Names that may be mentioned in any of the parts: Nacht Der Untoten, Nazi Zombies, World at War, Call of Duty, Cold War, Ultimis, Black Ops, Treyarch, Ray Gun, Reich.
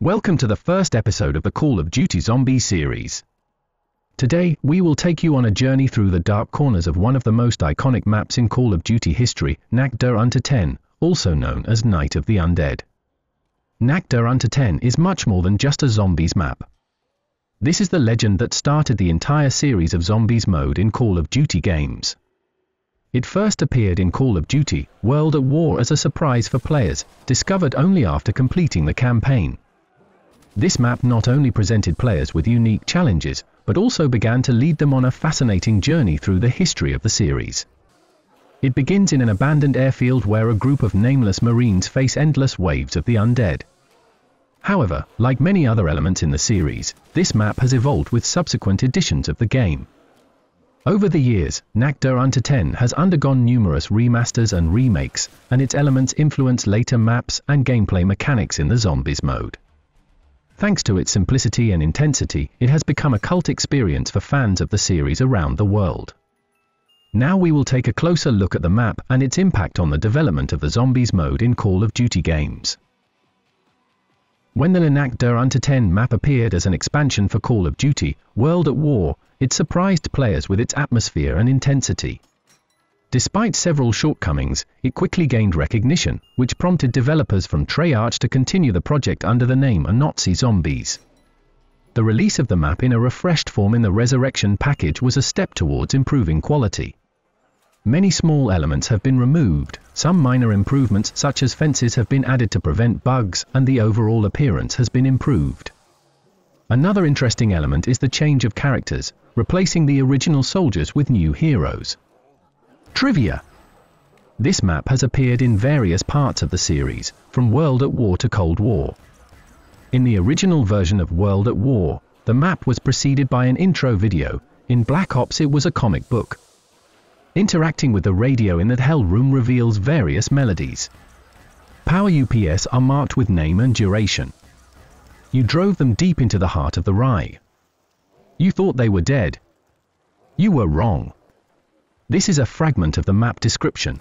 Welcome to the first episode of the Call of Duty Zombie series. Today, we will take you on a journey through the dark corners of one of the most iconic maps in Call of Duty history, Nacht Der Untoten, also known as Night of the Undead. Nacht Der Untoten is much more than just a zombies map. This is the legend that started the entire series of zombies mode in Call of Duty games. It first appeared in Call of Duty, World at War as a surprise for players, discovered only after completing the campaign. This map not only presented players with unique challenges, but also began to lead them on a fascinating journey through the history of the series. It begins in an abandoned airfield where a group of nameless Marines face endless waves of the undead. However, like many other elements in the series, this map has evolved with subsequent editions of the game. Over the years, Nacht Der Untoten has undergone numerous remasters and remakes, and its elements influence later maps and gameplay mechanics in the zombies mode. Thanks to its simplicity and intensity, it has become a cult experience for fans of the series around the world. Now we will take a closer look at the map and its impact on the development of the zombies mode in Call of Duty games. When the Nacht Der Untoten map appeared as an expansion for Call of Duty, World at War, it surprised players with its atmosphere and intensity. Despite several shortcomings, it quickly gained recognition, which prompted developers from Treyarch to continue the project under the name Nazi Zombies. The release of the map in a refreshed form in the Resurrection package was a step towards improving quality. Many small elements have been removed, some minor improvements such as fences have been added to prevent bugs, and the overall appearance has been improved. Another interesting element is the change of characters, replacing the original soldiers with new heroes. Trivia. This map has appeared in various parts of the series, from World at War to Cold War. In the original version of World at War, the map was preceded by an intro video. In Black Ops it was a comic book. Interacting with the radio in the hell room reveals various melodies. Power UPS are marked with name and duration. You drove them deep into the heart of the Reich. You thought they were dead. You were wrong. This is a fragment of the map description.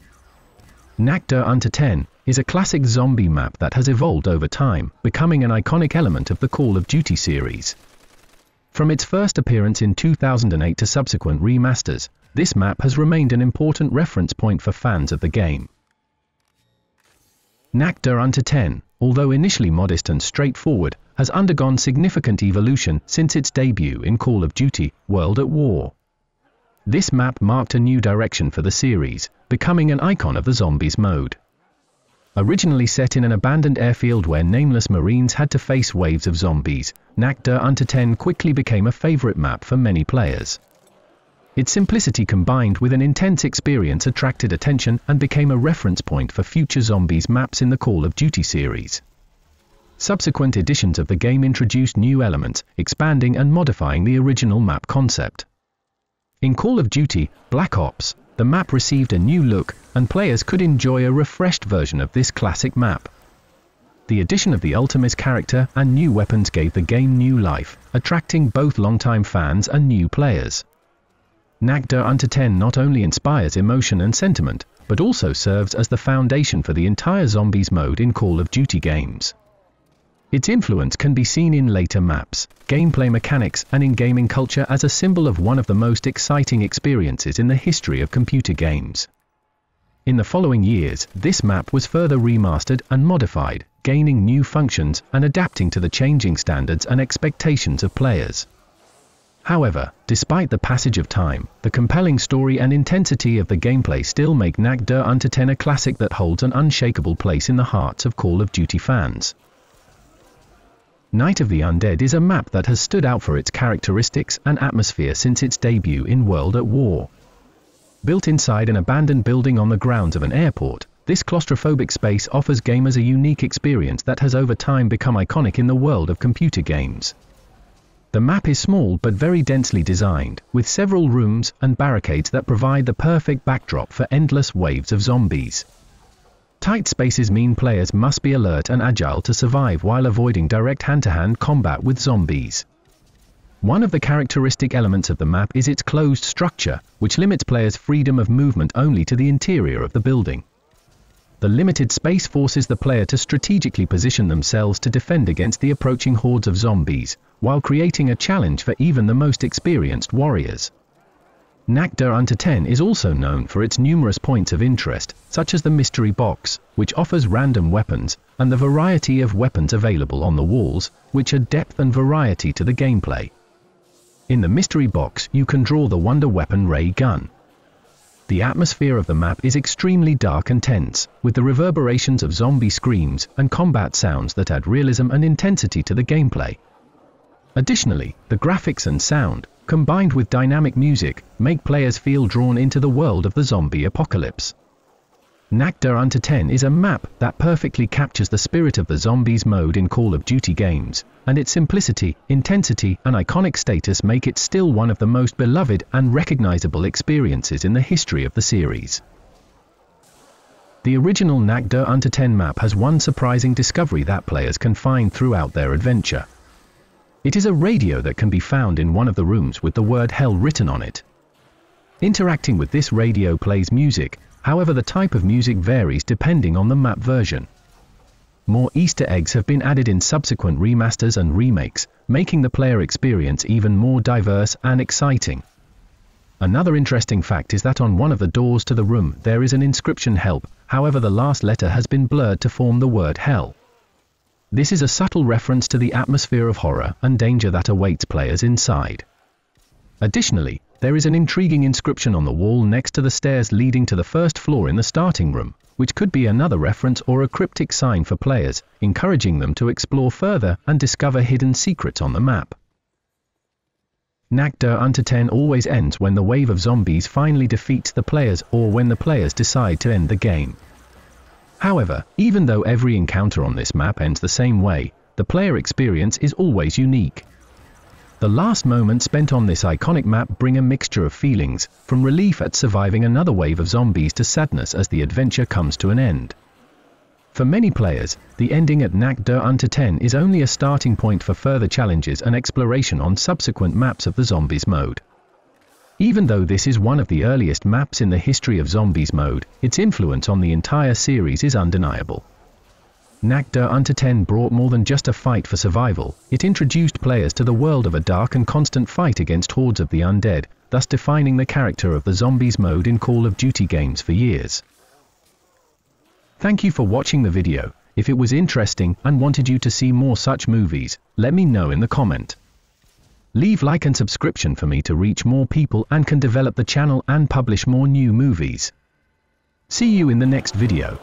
Nacht Der Untoten is a classic zombie map that has evolved over time, becoming an iconic element of the Call of Duty series. From its first appearance in 2008 to subsequent remasters, this map has remained an important reference point for fans of the game. Nacht Der Untoten, although initially modest and straightforward, has undergone significant evolution since its debut in Call of Duty: World at War. This map marked a new direction for the series, becoming an icon of the zombies mode. Originally set in an abandoned airfield where nameless Marines had to face waves of zombies, Nacht Der Untoten quickly became a favorite map for many players. Its simplicity combined with an intense experience attracted attention and became a reference point for future zombies maps in the Call of Duty series. Subsequent editions of the game introduced new elements, expanding and modifying the original map concept. In Call of Duty: Black Ops, the map received a new look, and players could enjoy a refreshed version of this classic map. The addition of the Ultimis character and new weapons gave the game new life, attracting both longtime fans and new players. Nacht Der Untoten not only inspires emotion and sentiment, but also serves as the foundation for the entire zombies mode in Call of Duty games. Its influence can be seen in later maps, gameplay mechanics, and in gaming culture as a symbol of one of the most exciting experiences in the history of computer games. In the following years, this map was further remastered and modified, gaining new functions and adapting to the changing standards and expectations of players. However, despite the passage of time, the compelling story and intensity of the gameplay still make Nacht Der Untoten a classic that holds an unshakable place in the hearts of Call of Duty fans. Night of the Undead is a map that has stood out for its characteristics and atmosphere since its debut in World at War. Built inside an abandoned building on the grounds of an airport, this claustrophobic space offers gamers a unique experience that has over time become iconic in the world of computer games. The map is small but very densely designed, with several rooms and barricades that provide the perfect backdrop for endless waves of zombies. Tight spaces mean players must be alert and agile to survive while avoiding direct hand-to-hand combat with zombies. One of the characteristic elements of the map is its closed structure, which limits players' freedom of movement only to the interior of the building. The limited space forces the player to strategically position themselves to defend against the approaching hordes of zombies, while creating a challenge for even the most experienced warriors. Nacht Der Untoten is also known for its numerous points of interest, such as the mystery box, which offers random weapons, and the variety of weapons available on the walls, which add depth and variety to the gameplay. In the mystery box, you can draw the wonder weapon Ray Gun. The atmosphere of the map is extremely dark and tense, with the reverberations of zombie screams and combat sounds that add realism and intensity to the gameplay. Additionally, the graphics and sound, combined with dynamic music, make players feel drawn into the world of the zombie apocalypse. Nacht Der Untoten is a map that perfectly captures the spirit of the zombies mode in Call of Duty games, and its simplicity, intensity, and iconic status make it still one of the most beloved and recognizable experiences in the history of the series. The original Nacht Der Untoten map has one surprising discovery that players can find throughout their adventure. It is a radio that can be found in one of the rooms with the word Hell written on it. Interacting with this radio plays music. However, the type of music varies depending on the map version. More Easter eggs have been added in subsequent remasters and remakes, making the player experience even more diverse and exciting. Another interesting fact is that on one of the doors to the room there is an inscription help, however the last letter has been blurred to form the word Hell. This is a subtle reference to the atmosphere of horror and danger that awaits players inside. Additionally, there is an intriguing inscription on the wall next to the stairs leading to the first floor in the starting room, which could be another reference or a cryptic sign for players, encouraging them to explore further and discover hidden secrets on the map. Nacht Der Untoten always ends when the wave of zombies finally defeats the players or when the players decide to end the game. However, even though every encounter on this map ends the same way, the player experience is always unique. The last moments spent on this iconic map bring a mixture of feelings, from relief at surviving another wave of zombies to sadness as the adventure comes to an end. For many players, the ending at Nacht Der Untoten is only a starting point for further challenges and exploration on subsequent maps of the Zombies mode. Even though this is one of the earliest maps in the history of Zombies mode, its influence on the entire series is undeniable. Nacht Der Untoten brought more than just a fight for survival, it introduced players to the world of a dark and constant fight against hordes of the undead, thus defining the character of the Zombies mode in Call of Duty games for years. Thank you for watching the video. If it was interesting and wanted you to see more such movies, let me know in the comment. Leave like and subscription for me to reach more people and can develop the channel and publish more new movies. See you in the next video.